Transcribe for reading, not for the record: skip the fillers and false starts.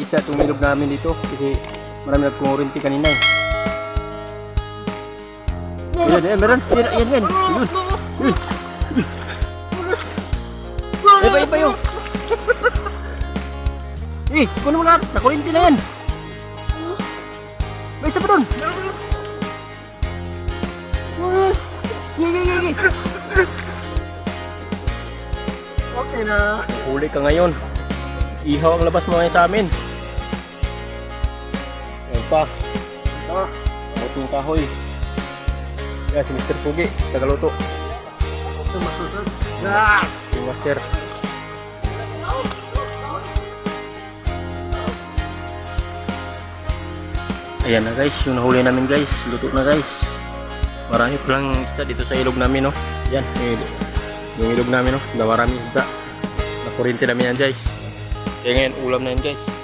isa itong ilog namin dito kasi marami nagkukurinti kanina eh. Ayan, ayan, meron. Ayan, ayan, ayan. Iba-iba yun. Eh, kunin mo lahat. Nakurinti na yan. May isa pa doon. Okay na. Huli ka ngayon. Ihaw ang labas mo ngayon sa amin. Ayan pa. Mutong kahoy. Ayan si Mr. Pugi. Tagaluto. Si Master. Ayan na guys. Yung nahuli namin guys. Luto na guys. Marami palang isda dito sa ilog namin. Ayan. Yung ilog namin. Marami isda. Nakurinti namin yan guys. Kaya ngayon ulam na yan guys.